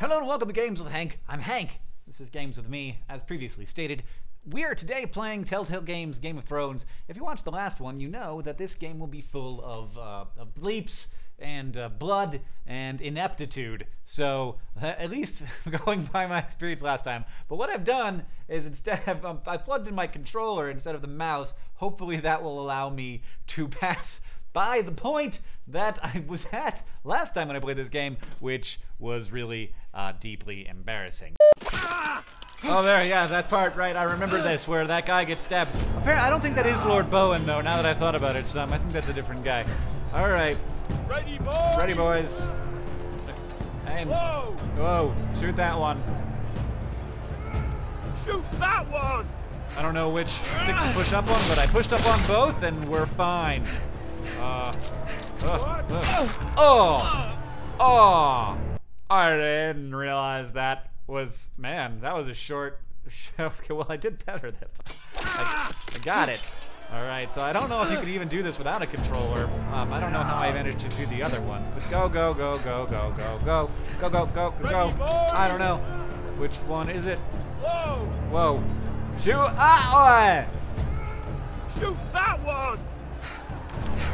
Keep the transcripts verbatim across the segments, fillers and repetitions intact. Hello and welcome to Games with Hank. I'm Hank. This is Games with Me, as previously stated. We are today playing Telltale Games' Game of Thrones. If you watched the last one, you know that this game will be full of, uh, of bleeps and uh, blood and ineptitude. So, uh, at least going by my experience last time. But what I've done is instead of, um, I plugged in my controller instead of the mouse. Hopefully that will allow me to pass by the point that I was at last time when I played this game, which was really uh, deeply embarrassing. Ah! Oh, there, yeah, that part, right, I remember this, where that guy gets stabbed. Apparently, I don't think that is Lord Bowen, though, now that I thought about it some. I think that's a different guy. All right. Ready, boys! Ready, boys. And, whoa! Whoa, shoot that one. Shoot that one! I don't know which stick to push up on, but I pushed up on both, and we're fine. Uh, uh, uh. Oh! Oh! I didn't realize that was, man, that was a short show. Well, I did better that time. I, I got it. All right, so I don't know if you could even do this without a controller. Um, I don't know how I managed to do the other ones, but go, go, go, go, go, go, go. Go, go, go, go, go. I don't know. Which one is it? Whoa. Whoa. Shoot. Ah! Oh. Shoot that one!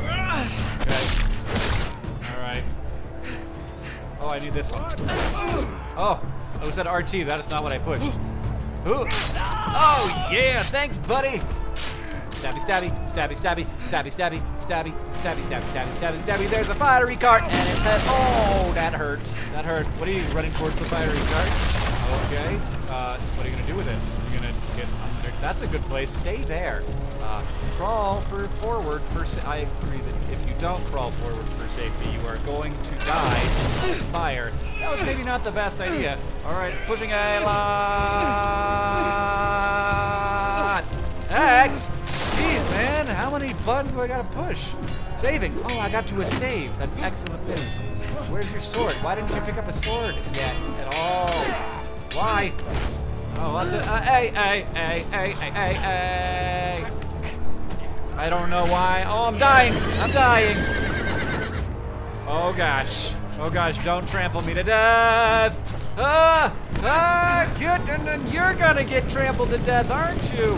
Okay. Alright. Oh, I need this one. Oh, it was at R T. That is not what I pushed. Ooh. Oh, yeah. Thanks, buddy. Stabby, stabby, stabby, stabby, stabby, stabby, stabby, stabby, stabby, stabby, stabby, stabby. There's a fiery cart, and it's at. Oh, that hurt. That hurt. What are you running towards the fiery cart? Okay. Uh, what are you going to do with it? You're going to get under. That's a good place. Stay there. Uh, crawl for forward for safety. I agree that if you don't crawl forward for safety, you are going to die in fire. That was maybe not the best idea. All right, pushing a lot. X. Jeez, man, how many buttons do I gotta push? Saving. Oh, I got to a save. That's excellent news. Where's your sword? Why didn't you pick up a sword yet at all? Why? Oh, lots of, uh, hey, hey, hey, hey, hey, hey, hey. I don't know why. Oh, I'm dying. I'm dying. Oh, gosh. Oh, gosh. Don't trample me to death. Ah, ah, good. And then you're going to get trampled to death, aren't you?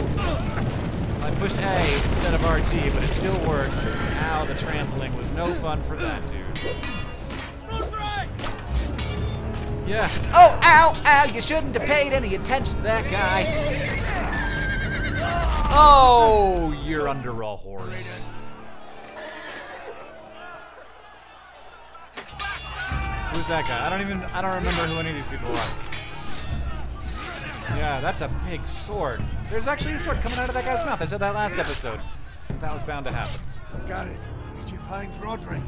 I pushed A instead of R T, but it still worked. Ow, the trampling was no fun for that, dude. Yeah. Oh, ow, ow, you shouldn't have paid any attention to that guy. Oh, you're under a horse. Who's that guy? I don't even, I don't remember who any of these people are. Yeah, that's a big sword. There's actually a sword coming out of that guy's mouth. I said that last episode. That was bound to happen. Got it. Did you find Roderick?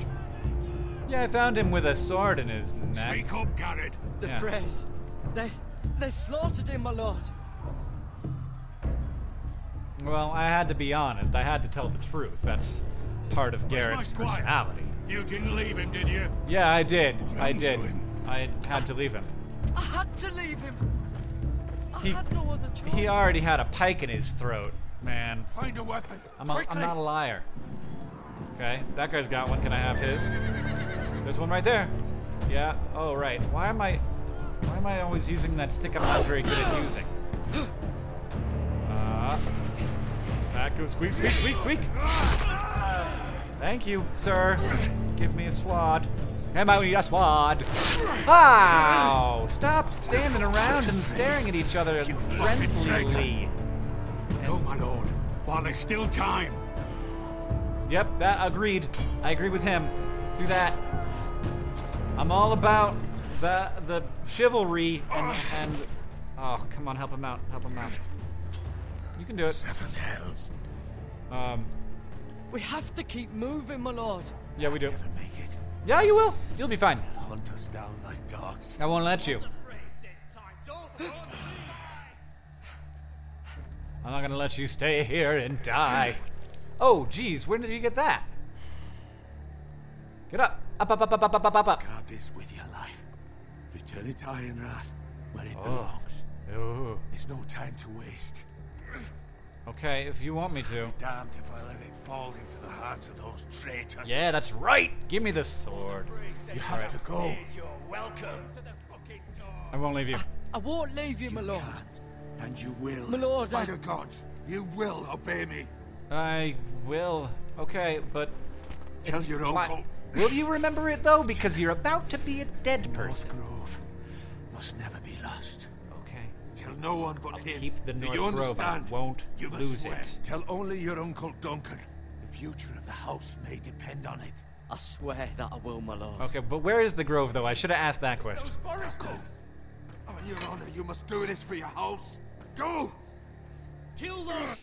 Yeah, I found him with a sword in his neck. Speak up, Garrett. The yeah. Freys. They, they slaughtered him, my lord. Well, I had to be honest. I had to tell the truth. That's part of Garrett's personality. You didn't leave him, did you? Yeah, I did. I did. I had to leave him. I had to leave him. I he, had no other choice. He already had a pike in his throat, man. Find a weapon. I'm, a, I'm not a liar. Okay, that guy's got one. Can I have his? There's one right there. Yeah. Oh, right. Why am I? Why am I always using that stick I'm not very good at using? Uh, back goes squeak, squeak, squeak, squeak. Thank you, sir. Give me a swad. Am I a swad? Ow! Stop standing around and staring at each other friendly. No, my lord. While there's still time. Yep, that agreed. I agree with him. Do that. I'm all about the the chivalry and, and oh, come on, help him out, help him out. You can do it. Seven hells. Um, we have to keep moving, my lord. Yeah, we do. I'll never make it. Yeah, you will. You'll be fine. They'll hunt us down like dogs. I won't let you. I'm not gonna let you stay here and die. Oh, geez, when did you get that? Get up. Up, up, up, up, up, up, up, up. Guard this with your life. Return it to Ironrath, where it oh. belongs. Ooh. There's no time to waste. Okay, if you want me to. I'm damned if I let it fall into the hearts of those traitors. Yeah, that's right. Give me the sword. You have right. to go. You're welcome. I won't leave you. I, I won't leave you, my lord. You and you will. My lord. By I... the gods, you will obey me. I will. Okay, but... Tell your uncle. Will you remember it, though? Because you're about to be a dead person. North Grove must never be lost. Okay. Tell no one but I'll him. Keep the North you Grove. Understand? I won't you must lose swear. It. Tell only your uncle Duncan. The future of the house may depend on it. I swear that I will, my lord. Okay, but where is the Grove, though? I should have asked that question. On your honor, you must do this for your house. Go! Kill those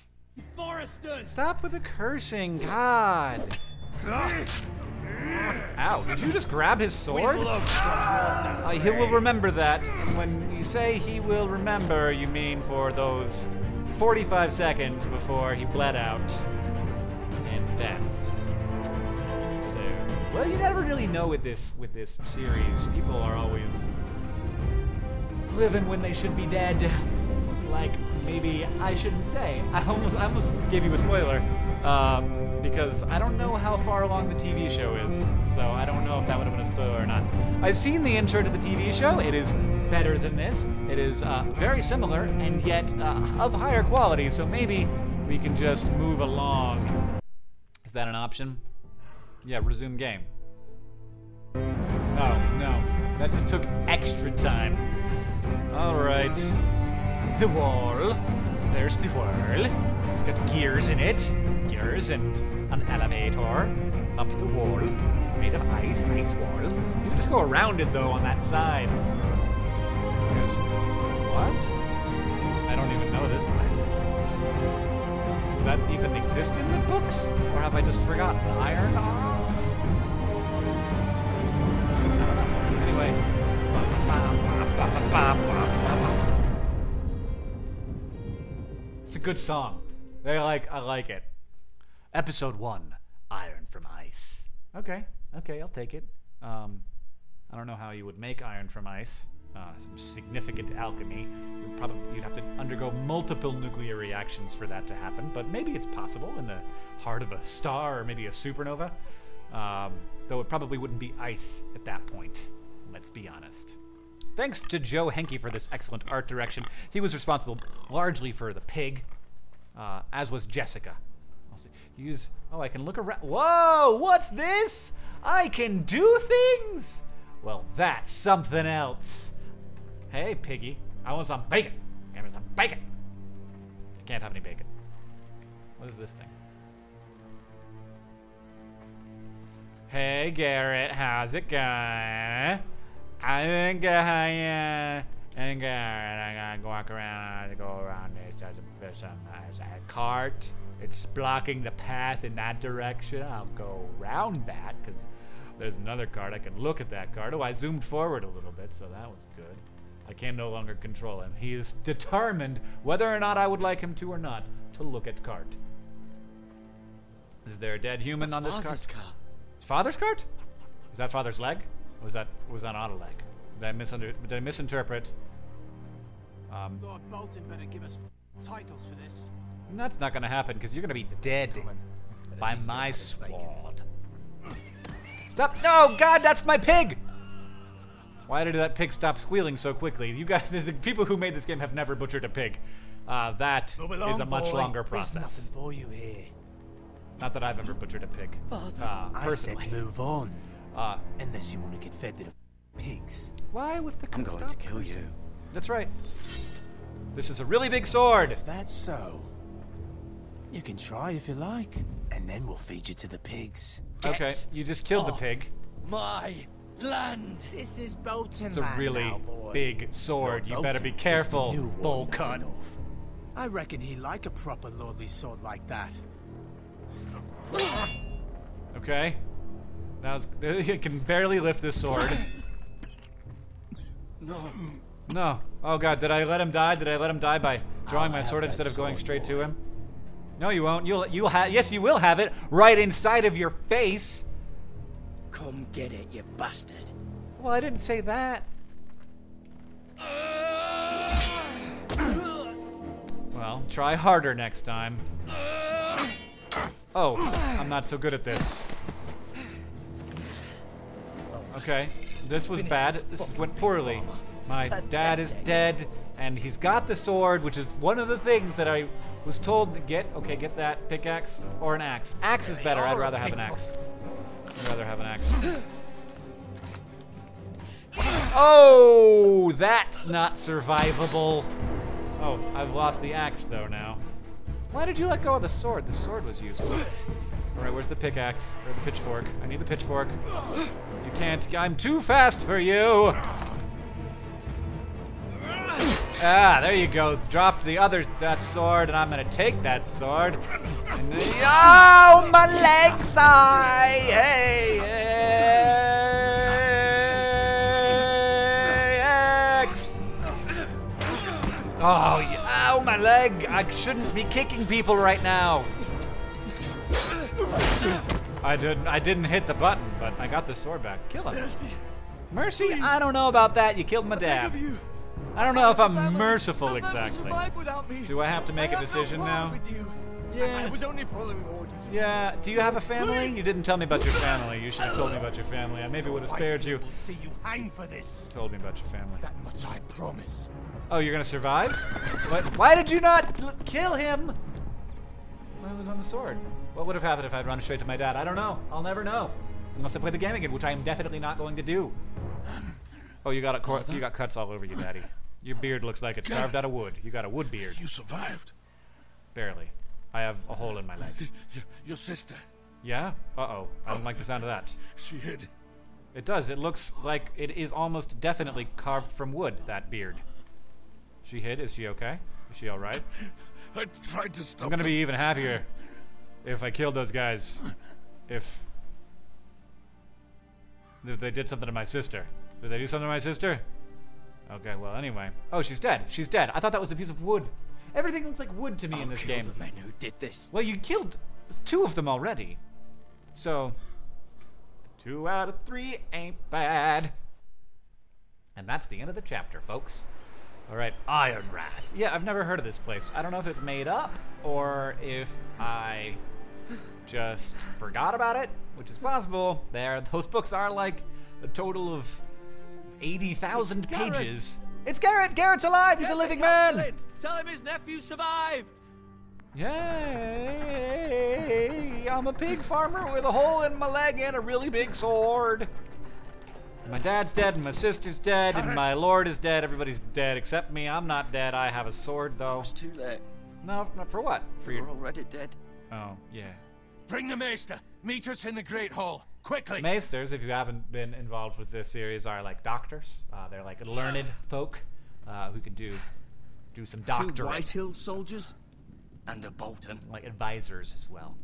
Forresters! Stop with the cursing, God! Ow, did you just grab his sword? Uh, he will remember that. When you say he will remember, you mean for those forty-five seconds before he bled out in death. So, well, you never really know with this with this series. People are always living when they should be dead. Like, maybe I shouldn't say. I almost, I almost gave you a spoiler. Um... Because I don't know how far along the T V show is, so I don't know if that would have been a spoiler or not. I've seen the intro to the T V show. It is better than this. It is uh, very similar, and yet uh, of higher quality, so maybe we can just move along. Is that an option? Yeah, resume game. Oh, no. That just took extra time. Alright. The wall. There's the wall. It's got gears in it. Gears and an elevator up the wall. Made of ice, ice wall. You can just go around it, though, on that side. There's... what? I don't even know this place. Does that even exist in the books? Or have I just forgotten? Ironrath? Anyway. It's a good song. They like, I like it. Episode one, iron from ice. Okay, okay, I'll take it. Um, I don't know how you would make iron from ice. Uh, some significant alchemy. You'd probably you'd have to undergo multiple nuclear reactions for that to happen, but maybe it's possible in the heart of a star or maybe a supernova. Um, though it probably wouldn't be ice at that point. Let's be honest. Thanks to Joe Henke for this excellent art direction. He was responsible largely for the pig. Uh, as was Jessica. Use. Oh, I can look around. Whoa! What's this? I can do things. Well, that's something else. Hey, piggy. I want some bacon. I want some bacon. I can't have any bacon. What is this thing? Hey, Garrett. How's it going? I think I. Uh, And I gotta walk around, I gotta go around, it's just a cart, it's blocking the path in that direction, I'll go around that, because there's another cart, I can look at that cart. Oh, I zoomed forward a little bit, so that was good. I can no longer control him. He is determined, whether or not I would like him to or not, to look at cart. Is there a dead human That's on this father's cart? Car. Father's cart? Is that father's leg? Or was that, was that not a leg? Did I, misunder did I misinterpret? Um, Lord Bolton better give us titles for this. That's not gonna happen because you're gonna be dead by my sword. Stop! No, God, that's my pig! Why did that pig stop squealing so quickly? You guys, the people who made this game have never butchered a pig. Uh, that long, is a much boy. Longer process. There's nothing for you here. Not that I've ever butchered a pig. Father, uh, personally. I said move on. Uh, Unless you want to get fed to the pigs. Why with the I'm going stop to kill person? You. That's right. This is a really big sword. Is that so? You can try if you like, and then we'll feed you to the pigs. Get okay, you just killed the pig. My land. This is Bolton. It's a really now, big sword. Lord you Bolton better be careful, bull cut. I reckon he like a proper lordly sword like that. Okay. Now he can barely lift this sword. No. No. Oh God, did I let him die? Did I let him die by drawing my sword instead of going straight to him? No, you won't. You'll you'll have yes, you will have it right inside of your face. Come get it, you bastard. Well, I didn't say that. Well, try harder next time. Oh, I'm not so good at this. Okay. This was bad. This went poorly. My Pathetic. dad is dead, and he's got the sword, which is one of the things that I was told to get. Okay, get that pickaxe or an axe. Axe is better. I'd rather have an axe. I'd rather have an axe. Oh, that's not survivable. Oh, I've lost the axe though now. Why did you let go of the sword? The sword was useful. All right, where's the pickaxe or the pitchfork? I need the pitchfork. You can't. I'm too fast for you. Ah, there you go. Drop the other that sword, and I'm gonna take that sword. And then, oh, my leg thigh! Hey, hey, axe! Oh, yeah. Oh, my leg! I shouldn't be kicking people right now. I didn't. I didn't hit the button, but I got the sword back. Kill him. Mercy. Mercy? Please. I don't know about that. You killed my dad. I don't know if I'm merciful exactly. Do I have to make a decision now? Yeah. I was only following orders. Yeah. Do you have a family? You didn't tell me about your family. You should have told me about your family. I maybe would have spared you. See you hang for this. Told me about your family. That much I promise. Oh, you're gonna survive? What? Why did you not kill him? I was on the sword. What would have happened if I'd run straight to my dad? I don't know. I'll never know. Unless I play the game again, which I am definitely not going to do. Oh, you got a cor you got cuts all over you, Daddy. Your beard looks like it's carved out of wood. You got a wood beard. You survived. Barely. I have a hole in my leg. Your sister. Yeah? Uh-oh. I don't like the sound of that. She hid. It does. It looks like it is almost definitely carved from wood, that beard. She hid. Is she okay? Is she all right? I tried to stop I'm gonna them. be even happier if I killed those guys. If... If they did something to my sister. Did they do something to my sister? Okay, well, anyway. Oh, she's dead. She's dead. I thought that was a piece of wood. Everything looks like wood to me I'll in this kill game. The men who did this. Well, you killed two of them already. So, two out of three ain't bad. And that's the end of the chapter, folks. All right, Ironrath. Yeah, I've never heard of this place. I don't know if it's made up or if I just forgot about it, which is possible. There, those books are like a total of eighty thousand pages. It's Garrett! Garrett's alive! He's a living man! Tell him his nephew survived! Yay! I'm a pig farmer with a hole in my leg and a really big sword. My dad's dead, and my sister's dead, and my lord is dead. Everybody's dead except me. I'm not dead. I have a sword, though. It's too late. No, not for what? For You're your... already dead. Oh, yeah. Bring the maester. Meet us in the Great Hall. Quickly. Maesters, if you haven't been involved with this series, are like doctors. Uh, they're like learned folk uh, who can do do some doctoring. Two Whitehill soldiers and a Bolton. Like advisors as well.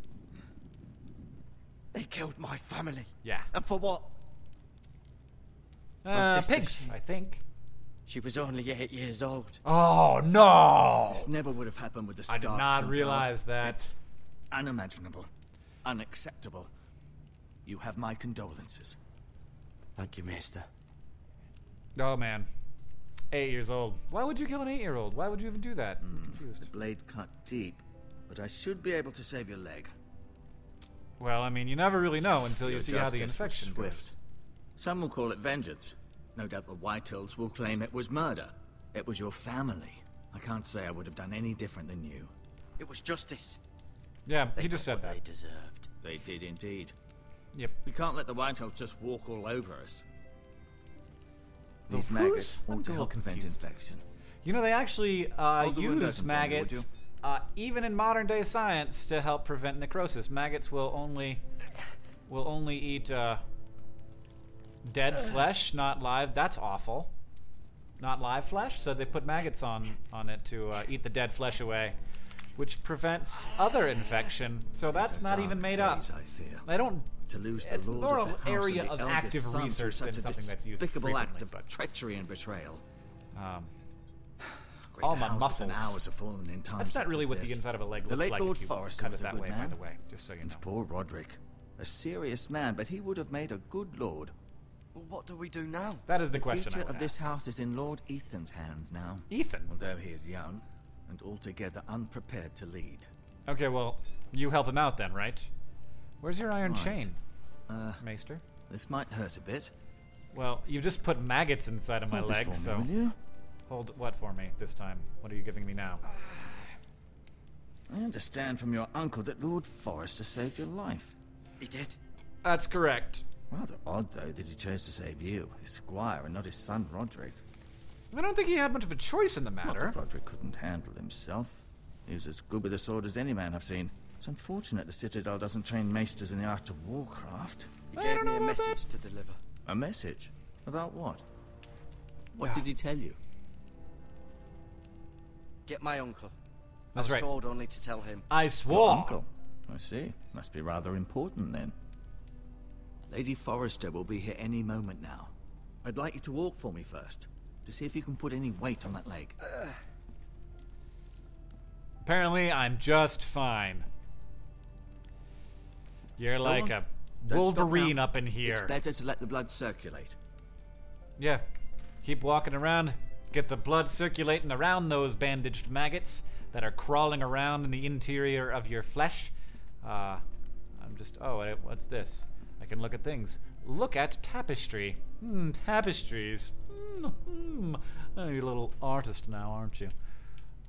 They killed my family. Yeah. And for what? Uh, sister, pigs, she, I think. She was only eight years old. Oh, no! This never would have happened with the Stark. I did not realize that. It's unimaginable. Unacceptable. You have my condolences. Thank you, Maester. Oh, man. Eight years old. Why would you kill an eight-year-old? Why would you even do that? Mm, I'm confused. The blade cut deep, but I should be able to save your leg. Well, I mean, you never really know until you your see how the infection goes. Some will call it vengeance. No doubt the Whitehills will claim it was murder. It was your family. I can't say I would have done any different than you. It was justice. Yeah, they he just said that. They deserved. They did indeed. Yep. We can't let the Whitehills just walk all over us. These maggots won't help prevent infection. You know, they actually uh, use maggots, thing, uh, even in modern-day science, to help prevent necrosis. Maggots will only, will only eat. Uh, Dead flesh, not live. That's awful. Not live flesh, so they put maggots on on it to uh, eat the dead flesh away, which prevents other infection. So that's not even made up. I don't. To lose the Lord of the House and the eldest son through such a despicable area of active research than something that's used frequently. Act of treachery and betrayal. Um, all my muscles. Hours have fallen in time. That's not really what the inside of a leg looks like. If you cut it that way, by the way, just so you know. And poor Roderick, a serious man, but he would have made a good lord. Well, what do we do now? That is the, the question. The future of this house is in Lord Ethan's hands now. Ethan? Although he is young and altogether unprepared to lead. Okay, well, you help him out then, right? Where's your iron right. chain, uh, Maester? This might hurt a bit. Well, you just put maggots inside of my Hold leg, so... Me, Hold what for me this time? What are you giving me now? I understand from your uncle that Lord Forrester saved your life. He did? That's correct. Rather odd, though, that he chose to save you, his squire, and not his son, Roderick. I don't think he had much of a choice in the matter. Not that Roderick couldn't handle himself. He was as good with a sword as any man I've seen. It's unfortunate the Citadel doesn't train maesters in the art of warcraft. He I gave me a message that. to deliver. A message? About what? What yeah. did he tell you? Get my uncle. That's I was right. told only to tell him. I swore. Your uncle? I see. Must be rather important then. Lady Forrester will be here any moment now. I'd like you to walk for me first, to see if you can put any weight on that leg. Uh. Apparently, I'm just fine. You're Go like on. a Don't Wolverine up in here. It's better to let the blood circulate. Yeah. Keep walking around. Get the blood circulating around those bandaged maggots that are crawling around in the interior of your flesh. Uh, I'm just... Oh, what's this? I can look at things. Look at tapestry. Hmm, tapestries. Hmm, hmm. Oh, you're a little artist now, aren't you?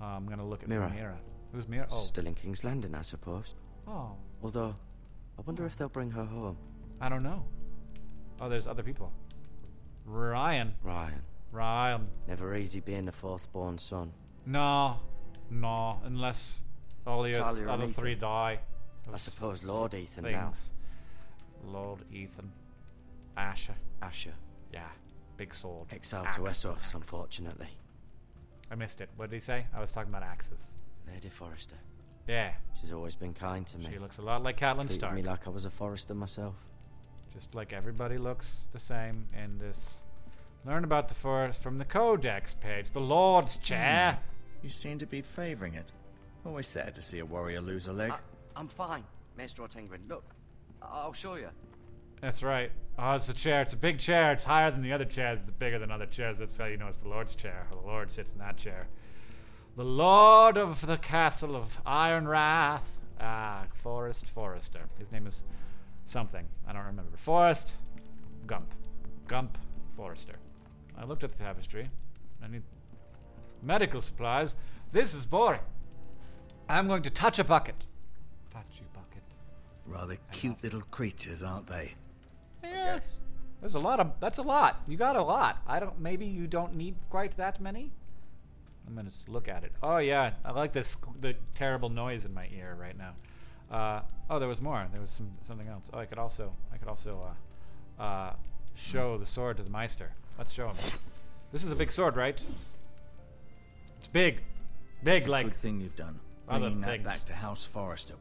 Uh, I'm going to look at Mira. Mira. Who's Mira? Oh. Still in King's Landing, I suppose. Oh. Although... I wonder if they'll bring her home. I don't know. Oh, there's other people. Ryan. Ryan. Ryan. Never easy being the fourth-born son. No. No. Unless all the other, other three die. I suppose Lord Ethan things. now. Lord Ethan. Asher. Asher. Yeah. Big sword. Exiled to Essos, unfortunately. I missed it. What did he say? I was talking about axes. Lady Forrester. Yeah. She's always been kind to me. She looks a lot like Catelyn Stark. Treated me like I was a Forrester myself. Just like everybody looks the same in this. Learn about the forest from the Codex page. The Lord's chair. Mm. You seem to be favouring it. Always sad to see a warrior lose a leg. I, I'm fine, Maestro Tengrin. Look, I'll show you. That's right. Oh, it's a chair. It's a big chair. It's higher than the other chairs. It's bigger than other chairs. That's how you know it's the Lord's chair. The Lord sits in that chair. The Lord of the Castle of Ironrath. Ah, Forrest Forrester. His name is something. I don't remember. Forrest Gump. Gump Forrester. I looked at the tapestry. I need medical supplies. This is boring. I'm going to touch a bucket. Touchy bucket. Rather cute little creatures, aren't they? Yes. There's a lot of... That's a lot. You got a lot. I don't... Maybe you don't need quite that many? I'm gonna just look at it. Oh yeah, I like this the terrible noise in my ear right now. Uh, oh, there was more. There was some something else. Oh, I could also I could also uh, uh, show the sword to the Meister. Let's show him. This is a big sword, right? It's big, big That's like. A good thing you've done. Other Bringing things. That back to House Forrester.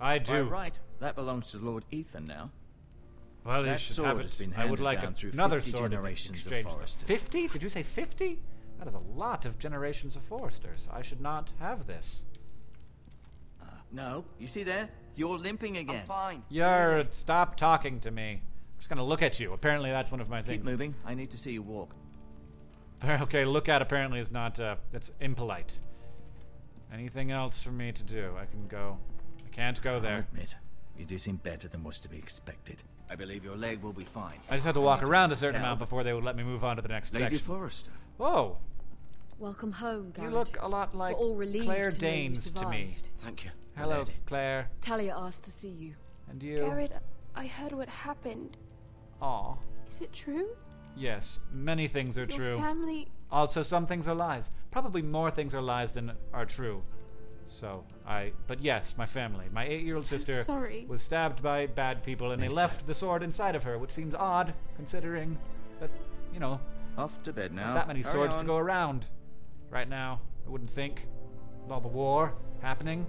I do. By right, that belongs to Lord Ethan now. Well, that he should have it. I would like a, another sword generations in exchange. Fifty? Did you say fifty? That is a lot of generations of Forresters. I should not have this. Uh, no, you see there? You're limping again. I'm fine. You're... Stop talking to me. I'm just going to look at you. Apparently that's one of my Keep things. Keep moving. I need to see you walk. Okay, look at apparently is not... Uh, it's impolite. Anything else for me to do? I can go... I can't go there. I admit, you do seem better than was to be expected. I believe your leg will be fine. I just had to walk around a certain tell. amount before they would let me move on to the next Lady section. Lady Forrester. Whoa. Welcome home, Garrett. You look a lot like Claire Danes to me. Thank you. Hello, Claire. Talia asked to see you. And you? Garrett, I heard what happened. Aw. Is it true? Yes, many things are true. Your family... Also, some things are lies. Probably more things are lies than are true. So, I... But yes, my family. My eight-year-old sister was stabbed by bad people, and they left the sword inside of her, which seems odd, considering that, you know... Off to bed now. Not that many Hurry swords on. to go around right now, I wouldn't think. With all the war happening,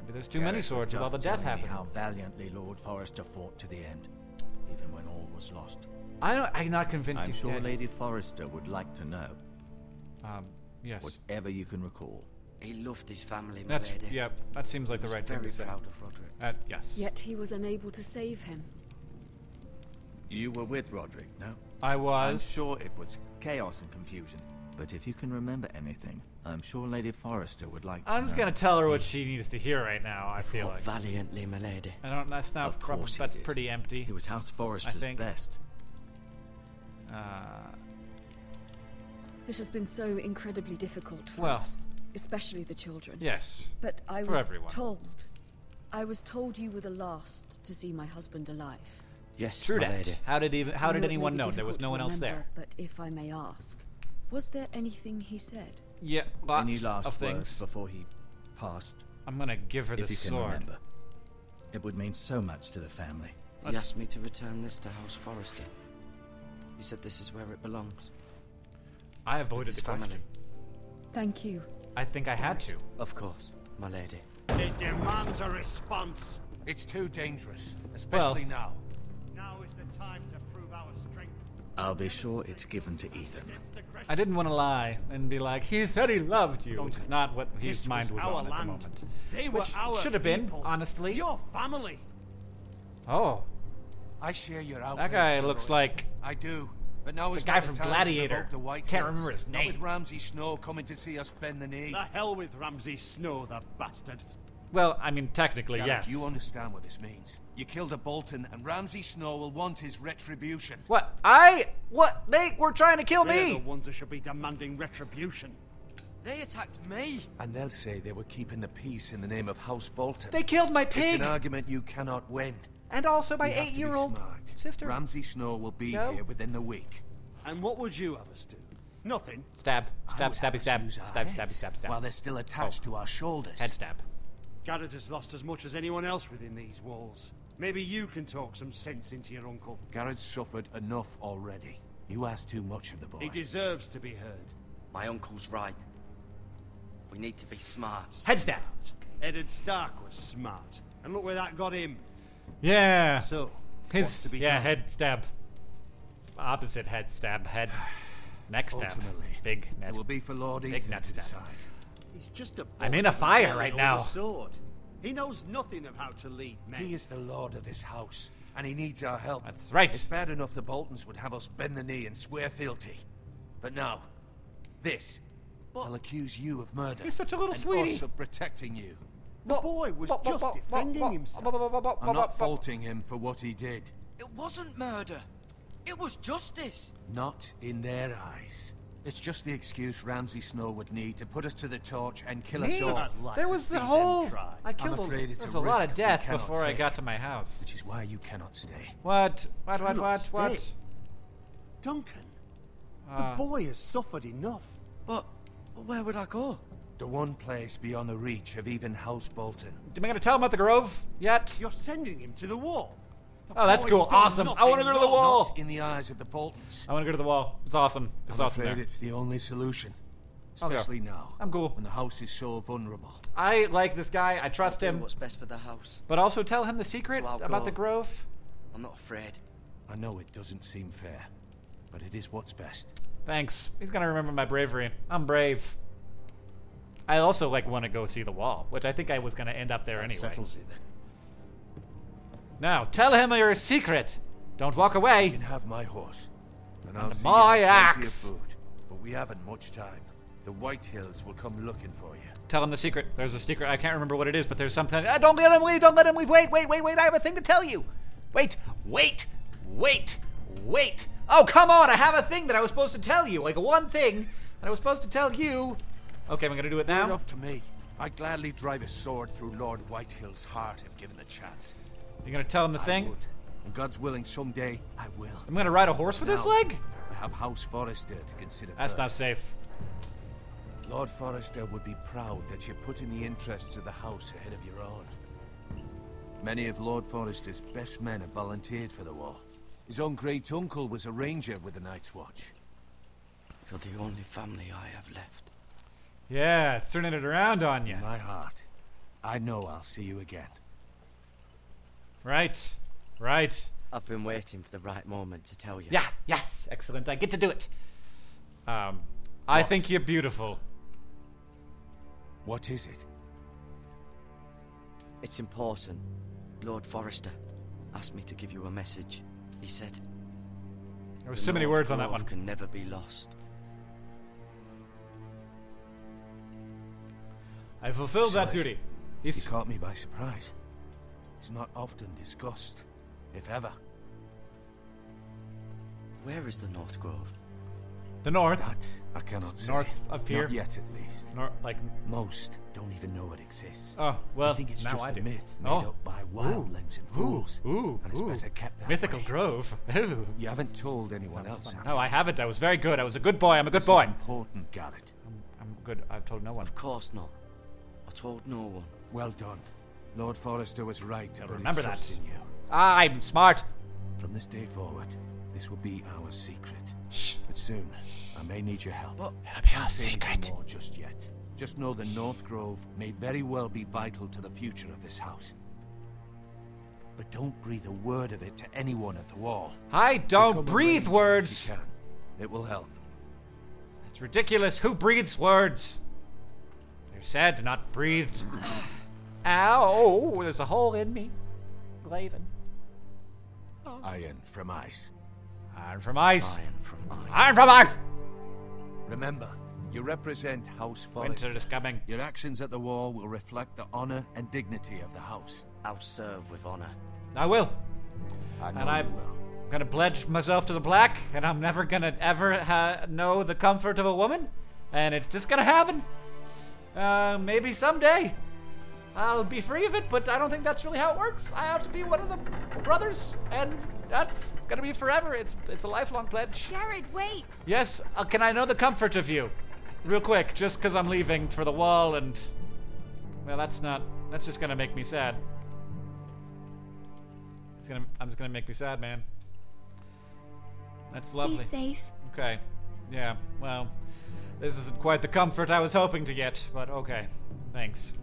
maybe there's too Garrett many swords with all the death happening. How valiantly Lord Forrester fought to the end, even when all was lost. I don't, I'm not convinced I'm he's sure dead. Lady Forrester would like to know. Um, yes. Whatever you can recall. He loved his family, my lady. Yeah, that seems like the right thing to say. Very proud of Roderick. Uh, yes. Yet he was unable to save him. You were with Roderick, no? I was. I'm sure it was chaos and confusion. But if you can remember anything, I'm sure Lady Forrester would like to I'm just know. gonna tell her what she needs to hear right now, I feel Fought like. valiantly, my lady. I don't, that's not, of course that's pretty empty. It was House Forrester's best. Uh, this has been so incredibly difficult for well, us, especially the children. Yes. But I was everyone. told, I was told you were the last to see my husband alive. Yes, true that. How did even how did anyone know? There was no one else there. But if I may ask, was there anything he said? Yeah, lots Any last of things words before he passed. I'm gonna give her the sword. Remember. It would mean so much to the family. Let's... He asked me to return this to House Forrester. He said this is where it belongs. I avoided the family. Question. Thank you. I think I had to. Of course, my lady. It demands a response. It's too dangerous, especially well. now. Now is the time to prove our strength. I'll be sure it's given to Ethan. I didn't want to lie and be like, he said he loved you, which is not what his mind was on at the moment. They were our should have been, honestly. Your family. Oh. I share your outrage. That guy looks like I do. But now the guy from Gladiator. Can't remember his name. Not with Ramsay Snow coming to see us bend the knee. The hell with Ramsay Snow, the bastards. Well, I mean, technically, Garrett, yes. You understand what this means. You killed a Bolton, and Ramsay Snow will want his retribution. What? I? What? They were trying to kill They're me. They're the ones that should be demanding retribution. They attacked me. And they'll say they were keeping the peace in the name of House Bolton. They killed my pig. It's an argument you cannot win. And also my eight-year-old sister. Ramsay Snow will be no. here within the week. And what would you have us do? Nothing. Stab. Stab, stabby, stab. Stab, stabby, stab, stab. While they're still attached oh. to our shoulders. Head stab. Garrett has lost as much as anyone else within these walls. Maybe you can talk some sense into your uncle. Garrett's suffered enough already. You ask too much of the boy. He deserves to be heard. My uncle's right. We need to be smart. Head stab. Edward Stark was smart. And look where that got him. Yeah. So, his to be yeah done? head stab. Opposite head stab. Head. Next stab. Big net. It will be for Lord Big Ethan net stab. Decide. He's just a I'm in a fire right now. Sword. He knows nothing of how to lead men. He is the lord of this house, and he needs our help. That's right. It's bad enough the Boltons would have us bend the knee and swear fealty, but now, this. But I'll accuse you of murder. He's such a little sweetie. Us of protecting you. The boy was just defending himself. I'm not faulting him for what he did. It wasn't murder. It was justice. Not in their eyes. It's just the excuse Ramsay Snow would need to put us to the torch and kill Me? us all. Like there was the whole... I killed I'm afraid it's a, a lot of death before take, I got to my house. Which is why you cannot stay. What? What, what, what, stay. what? Duncan, uh, the boy has suffered enough. But where would I go? The one place beyond the reach of even House Bolton. Am I going to tell him about the Grove yet? You're sending him to the wall. The oh, that's cool. Awesome. I want to go to the wall. Not in the eyes of the Boltons. I want to go to the wall. It's awesome. It's I'm awesome. Afraid there. It's the only solution. Especially okay. now. I'm cool. When the house is so vulnerable. I like this guy. I trust him. What's best for the house. But also tell him the secret so about the Grove. I'm not afraid. I know it doesn't seem fair, but it is what's best. Thanks. He's going to remember my bravery. I'm brave. I also like want to go see the wall, which I think I was going to end up there that anyway. Settles it, then. Now tell him your secret. Don't walk away. You can have my horse, and, and I'll my see you axe. Plenty of food. But we haven't much time. The Whitehills will come looking for you. Tell him the secret. There's a secret. I can't remember what it is, but there's something. Ah, don't let him leave. Don't let him leave. Wait, wait, wait, wait. I have a thing to tell you. Wait, wait, wait, wait. Oh come on! I have a thing that I was supposed to tell you. Like one thing that I was supposed to tell you. Okay, I'm gonna do it now. It's up to me. I'd gladly drive a sword through Lord Whitehill's heart if given a chance. You're gonna tell him the I thing? Would. And God's willing, someday I will. I'm gonna ride a horse for now, this leg? I have House Forrester to consider. That's first. Not safe. Lord Forrester would be proud that you're putting the interests of the house ahead of your own. Many of Lord Forrester's best men have volunteered for the war. His own great uncle was a ranger with the Night's Watch. You're the only family I have left. Yeah, it's turning it around on you. In my heart, I know I'll see you again. Right, right. I've been waiting for the right moment to tell you. Yeah, yes, excellent. I get to do it. Um, I what? think you're beautiful. What is it? It's important. Lord Forrester asked me to give you a message. He said. There were so many words on that one. Can never be lost. I fulfilled Sorry. that duty. He's... He caught me by surprise. It's not often discussed, if ever. Where is the North Grove? The north. That I cannot say. North up here. Not yet, at least. Nor like most don't even know it exists. Oh well, I think it's now just I a do. myth made oh. up by wildlings and fools. Ooh, ooh, and it's ooh. better kept that Mythical way. Grove. Ooh. You haven't told anyone else. No, I haven't. I was very good. I was a good boy. I'm a good this boy. Is important, Garrett. I'm, I'm good. I've told no one. Of course not. I told no one. Well done. Lord Forrester was right. I remember that. In you. I'm smart. From this day forward, this will be our secret. Shh. But soon, I may need your help. But it'll be our secret. More just yet. Just know the North Grove may very well be vital to the future of this house. But don't breathe a word of it to anyone at the wall. I don't breathe words. If you can. It will help. That's ridiculous. Who breathes words? They're said, not breathed. Ow! There's a hole in me. Glaven. Oh. Iron from ice. Iron from ice. Iron from ice. Iron from ice! Remember, you represent House Forrester. Winter is coming. Your actions at the wall will reflect the honor and dignity of the house. I'll serve with honor. I will. I know and I'm you will. gonna pledge myself to the black, and I'm never gonna ever ha know the comfort of a woman, and it's just gonna happen. Uh, maybe someday I'll be free of it, but I don't think that's really how it works. I have to be one of the brothers, and that's gonna be forever. It's it's a lifelong pledge. Jared, wait. Yes, uh, can I know the comfort of you? Real quick, just because I'm leaving for the wall and... Well, that's not... That's just gonna make me sad. It's gonna... I'm just gonna make me sad, man. That's lovely. Be safe. Okay. Yeah, well... This isn't quite the comfort I was hoping to get, but okay. Thanks.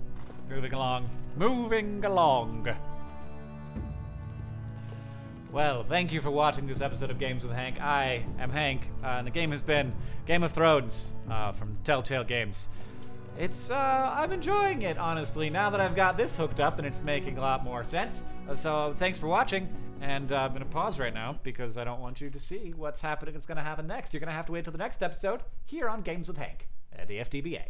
Moving along. Moving along. Well, thank you for watching this episode of Games with Hank. I am Hank, uh, and the game has been Game of Thrones uh, from Telltale Games. It's, uh, I'm enjoying it, honestly, now that I've got this hooked up and it's making a lot more sense. Uh, so, thanks for watching, and uh, I'm gonna pause right now because I don't want you to see what's happening, it's gonna happen next. You're gonna have to wait till the next episode here on Games with Hank at the F T B A.